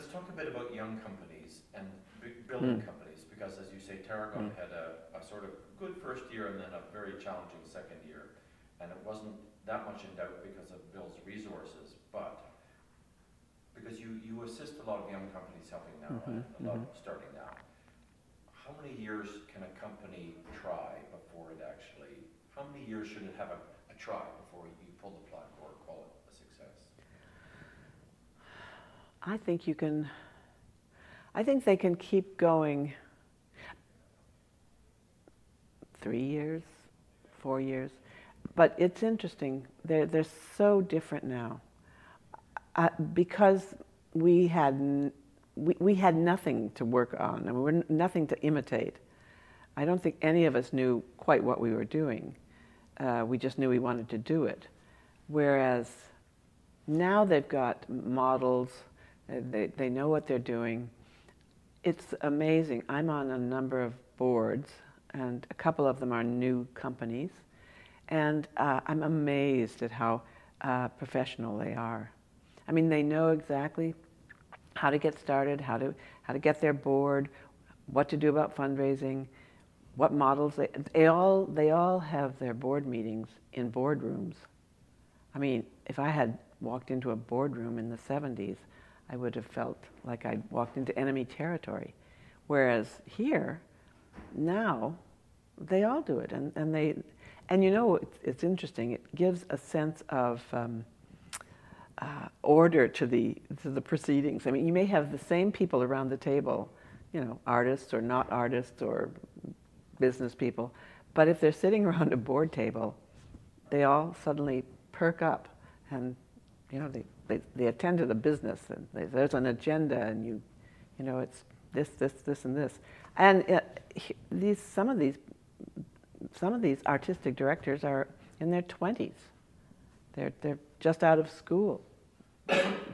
Let's talk a bit about young companies and building companies, because as you say, Tarragon had a sort of good first year and then a very challenging second year. And it wasn't that much in doubt because of Bill's resources, but because you assist a lot of young companies helping now, and a lot of starting now. How many years can a company try before it actually, how many years should it have a try before you pull the plug or call it a success? I think you can, I think they can keep going 3 years, 4 years, but it's interesting, they're so different now. Because we had nothing to work on, and we were nothing to imitate. I don't think any of us knew quite what we were doing. We just knew we wanted to do it. Whereas now they've got models, they know what they're doing. It's amazing. I'm on a number of boards, and a couple of them are new companies, and I'm amazed at how professional they are. I mean, they know exactly how to get started, how to get their board, what to do about fundraising, what models. They all have their board meetings in boardrooms. I mean, if I had walked into a boardroom in the 70s, I would have felt like I'd walked into enemy territory. Whereas here, now, they all do it, and you know, it's interesting. It gives a sense of order to the proceedings. I mean, you may have the same people around the table, you know, artists or not artists or business people, but if they're sitting around a board table, they all suddenly perk up, and you know, they attend to the business, and there's an agenda, and you know, it's this and this, and some of these artistic directors are in their 20s. They're just out of school,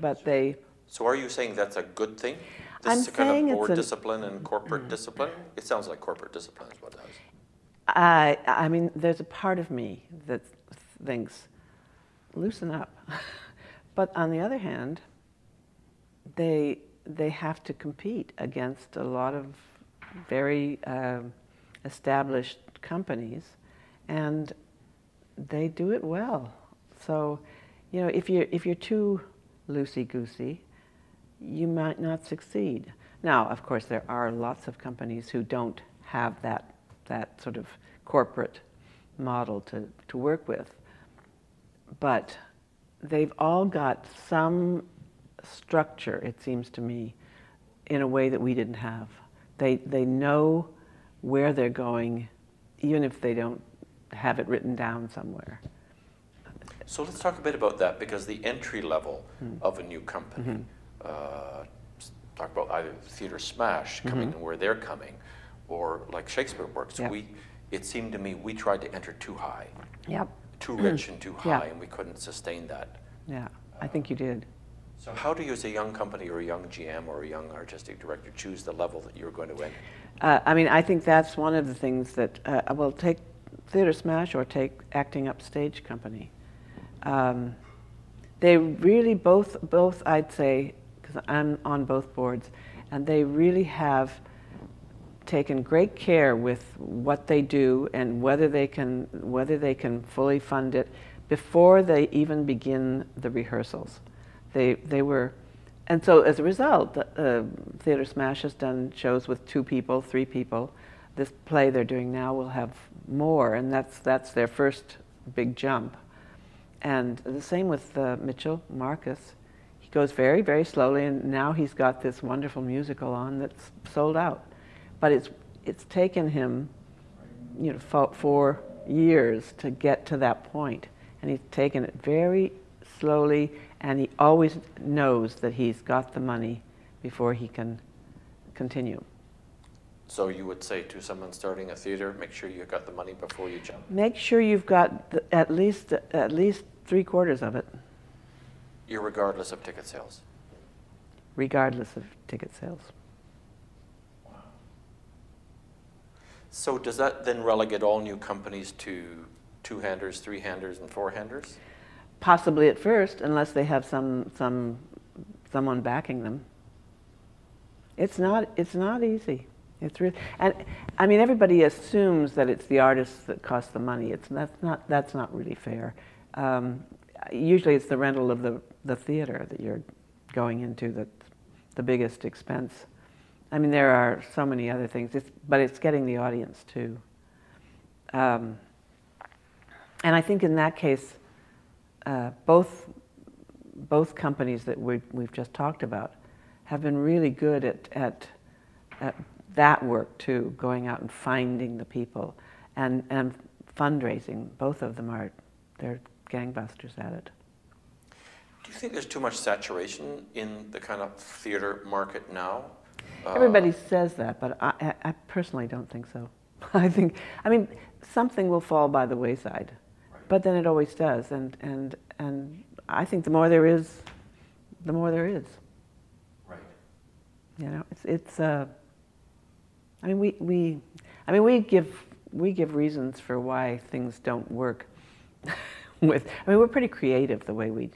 but they. So are you saying that's a good thing? This is a kind of board discipline and corporate discipline? It sounds like corporate discipline is what it is. I mean, there's a part of me that thinks, loosen up. But on the other hand, they have to compete against a lot of very established companies, and they do it well. So, you know, if you're too loosey-goosey, you might not succeed. Now, of course, there are lots of companies who don't have that sort of corporate model to work with, but they've all got some structure, it seems to me, in a way that we didn't have. They know where they're going, even if they don't have it written down somewhere. So let's talk a bit about that, because the entry level of a new company, talk about either Theatre Smash coming where they're coming, or like Shakespeare Works, it seemed to me we tried to enter too high, too rich and too high, and we couldn't sustain that. Yeah, I think you did. So how do you, as a young company or a young GM or a young artistic director, choose the level that you're going to enter? I mean, I think that's one of the things that, well, take Theatre Smash or take Acting Upstage Company. They really both I'd say, because I'm on both boards, and they really have taken great care with what they do and whether they can fully fund it before they even begin the rehearsals. They were, and so as a result, Theatre Smash has done shows with 2 people, 3 people. This play they're doing now will have more, and that's their first big jump. And the same with Mitchell, Marcus. He goes very, very slowly, and now he's got this wonderful musical on that's sold out. But it's taken him, you know, 4 years to get to that point, and he's taken it very slowly, and he always knows that he's got the money before he can continue. So you would say to someone starting a theater, make sure you've got the money before you jump. Make sure you've got at least 3/4 of it. Irregardless of ticket sales. Regardless of ticket sales. Wow. So does that then relegate all new companies to 2-handers, 3-handers, and 4-handers? Possibly at first, unless they have someone backing them. It's not easy. It's really, and I mean, everybody assumes that it's the artists that cost the money. That's not really fair. Usually, it's the rental of the theater that you're going into that's the biggest expense. I mean, there are so many other things, but it's getting the audience too. And I think in that case, both companies that we've just talked about have been really good at that work too, going out and finding the people and fundraising. Both of them they're gangbusters at it. Do you think there's too much saturation in the kind of theater market now? Everybody says that, but I personally don't think so. I mean, something will fall by the wayside, right. But then it always does, and I think the more there is, the more there is. Right. You know, I mean, we give reasons for why things don't work. I mean, we're pretty creative the way we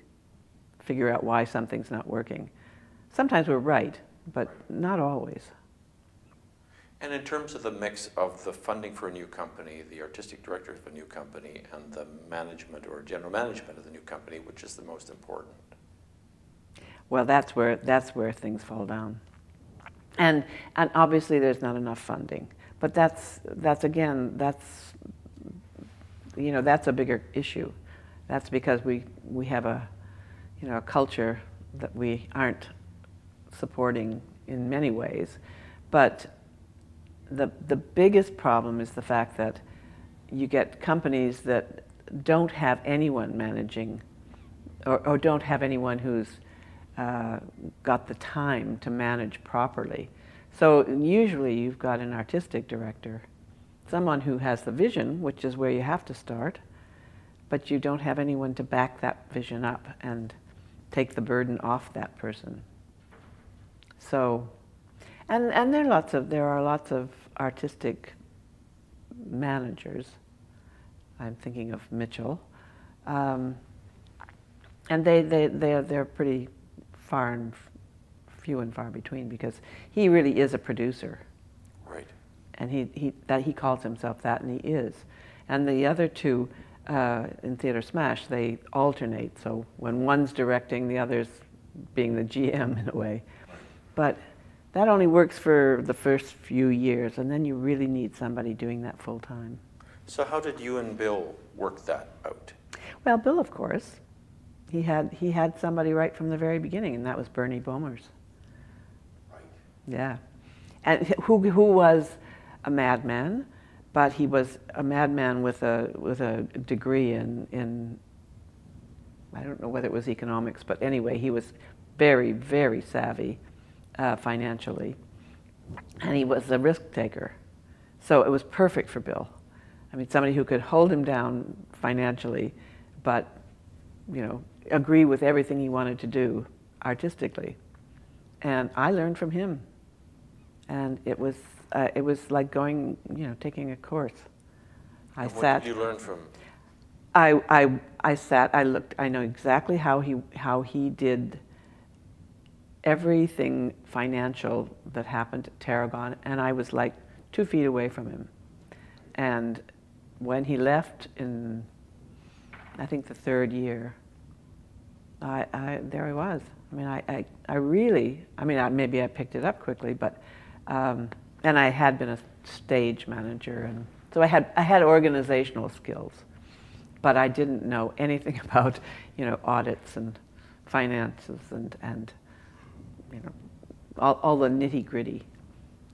figure out why something's not working. Sometimes we're right, but not always. And in terms of the mix of the funding for a new company, the artistic director of a new company, and the management or general management of the new company, which is the most important? Well, that's where things fall down. And obviously there's not enough funding, but that's again you know, that's a bigger issue. That's because we have a culture that we aren't supporting in many ways, but the biggest problem is the fact that you get companies that don't have anyone managing, or don't have anyone who's got the time to manage properly. So usually you've got an artistic director, someone who has the vision, which is where you have to start, but you don't have anyone to back that vision up and take the burden off that person. So, and there are lots of artistic managers. I'm thinking of Mitchell, and they're pretty few and far between, because he really is a producer, right? And he calls himself that, and he is. And the other two in Theatre Smash, they alternate. So when one's directing, the other's being the GM in a way. But that only works for the first few years, and then you really need somebody doing that full time. So how did you and Bill work that out? Well, Bill, of course. He had somebody right from the very beginning, and that was Bernie Bomers. Right. Yeah, and who was a madman, but he was a madman with a degree in I don't know whether it was economics, but anyway, he was very, very savvy financially, and he was a risk taker, so it was perfect for Bill. I mean, somebody who could hold him down financially, but you know, agree with everything he wanted to do artistically. And I learned from him. And it was like going, you know, taking a course. What did you learn from? I know exactly how he did everything financial that happened at Tarragon, and I was like 2 feet away from him. And when he left in, I think, the third year, there I was. I mean, I really, I mean, maybe I picked it up quickly, but, and I had been a stage manager, and so I had organizational skills, but I didn't know anything about, you know, audits and finances and you know, all the nitty-gritty.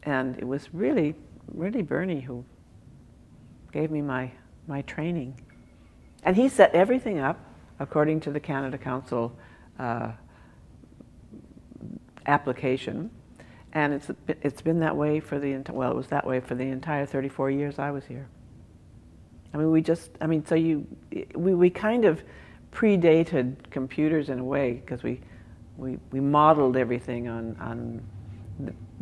And it was really, really Bernie who gave me my training. And he set everything up according to the Canada Council application, and it's been that way for the it was that way for the entire 34 years I was here. I mean, we kind of predated computers in a way, because we modeled everything on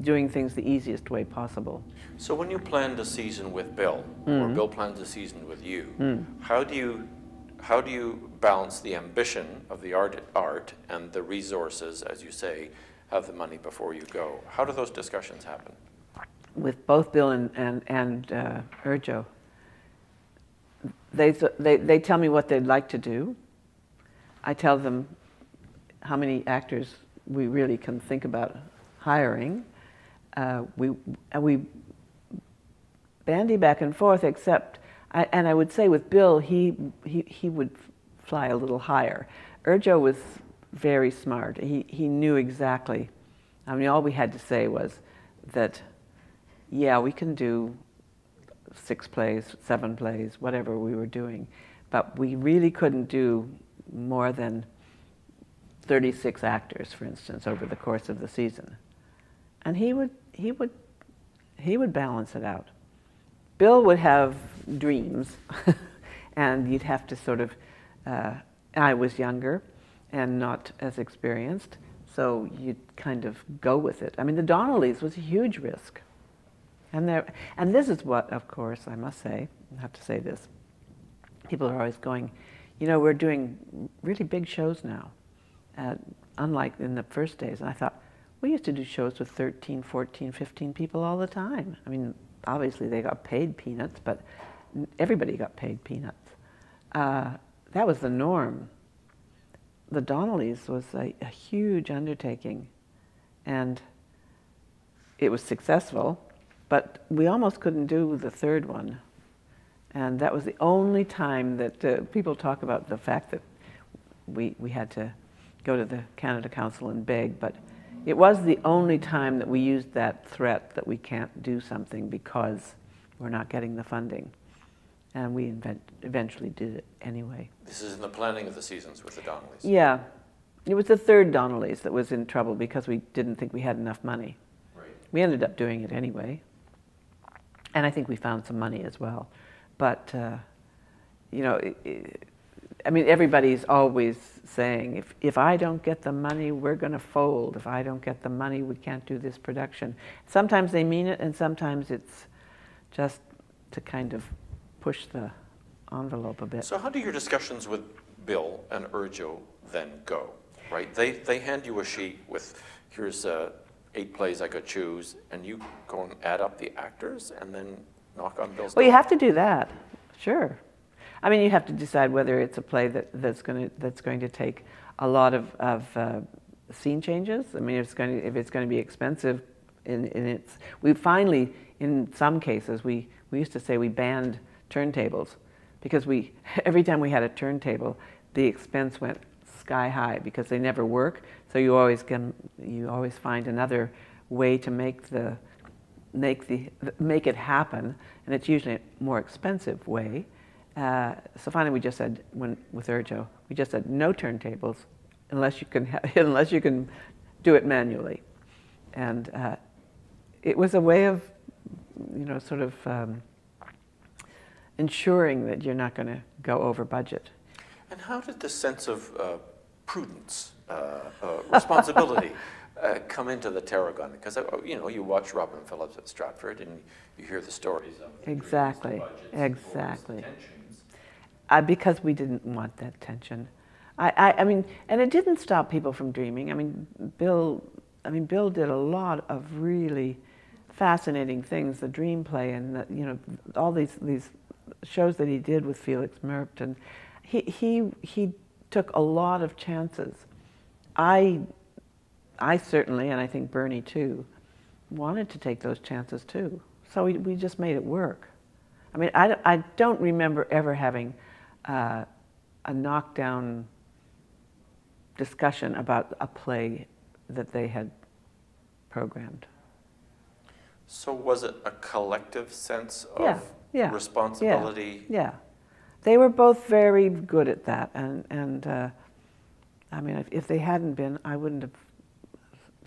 doing things the easiest way possible. So when you planned a season with Bill, mm-hmm. or Bill plans a season with you, mm. how do you balance the ambition of the art and the resources, as you say, have the money before you go. How do those discussions happen? With both Bill and Urjo, they tell me what they'd like to do. I tell them how many actors we really can think about hiring. We bandy back and forth, except, I would say with Bill, he would fly a little higher. Urjo was very smart. He knew exactly. I mean, all we had to say was that, yeah, we can do 6 plays, 7 plays, whatever we were doing, but we really couldn't do more than 36 actors, for instance, over the course of the season. And he would balance it out. Bill would have dreams, and you'd have to sort of. I was younger, and not as experienced, so you'd kind of go with it. I mean, The Donnellys was a huge risk, and this is what, of course, I must say, I have to say this. People are always going, you know, we're doing really big shows now, unlike in the first days. And I thought, we used to do shows with 13, 14, 15 people all the time. I mean, obviously they got paid peanuts, but everybody got paid peanuts. That was the norm. The Donnellys was a huge undertaking, and it was successful, but we almost couldn't do the third one. And that was the only time that people talk about the fact that we had to go to the Canada Council and beg, but it was the only time that we used that threat that we can't do something because we're not getting the funding. And we eventually did it anyway. This is in the planning of the seasons with the Donnellys. Yeah. It was the third Donnellys that was in trouble because we didn't think we had enough money. Right. We ended up doing it anyway. And I think we found some money as well. But, you know, I mean, everybody's always saying, if I don't get the money, we're going to fold. If I don't get the money, we can't do this production. Sometimes they mean it, and sometimes it's just to kind of push the envelope a bit. So how do your discussions with Bill and Urjo then go, right? They hand you a sheet with, here's 8 plays I could choose, and you go and add up the actors and then knock on Bill's door. Well, you have to do that, sure. I mean, you have to decide whether it's a play that's going to take a lot of scene changes. I mean, if it's going to be expensive, we finally, in some cases, we used to say we banned turntables because every time we had a turntable, the expense went sky high because they never work. So you always find another way to make it happen, and it's usually a more expensive way. So finally, we just said with Urjo, we just said no turntables unless you can do it manually, and it was a way of, you know, sort of ensuring that you're not going to go over budget. And how did the sense of prudence, responsibility, come into the Tarragon? Because, you know, you watch Robin Phillips at Stratford and you hear the stories of the budgets, tensions. Because we didn't want that tension. I mean, and it didn't stop people from dreaming. I mean, Bill did a lot of really fascinating things, the dream play, and the, you know, all these shows that he did with Felix Merckton. He took a lot of chances. I certainly, and I think Bernie too, wanted to take those chances too. So we just made it work. I mean, I don't remember ever having a knockdown discussion about a play that they had programmed. So was it a collective sense of responsibility? Yeah, they were both very good at that, and I mean, if they hadn't been, I wouldn't have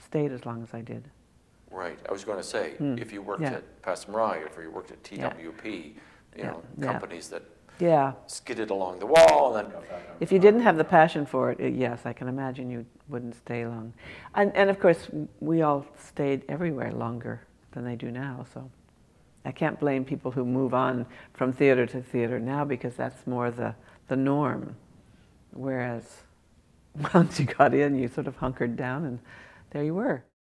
stayed as long as I did. Right. I was going to say, if you worked at Passe-Murray, if you worked at twp, you know, companies that skidded along the wall, and then if you didn't have the passion for it, yes, I can imagine you wouldn't stay long. And of course, we all stayed everywhere longer than they do now, so I can't blame people who move on from theater to theater now, because that's more the norm. Whereas once you got in, you sort of hunkered down, and there you were.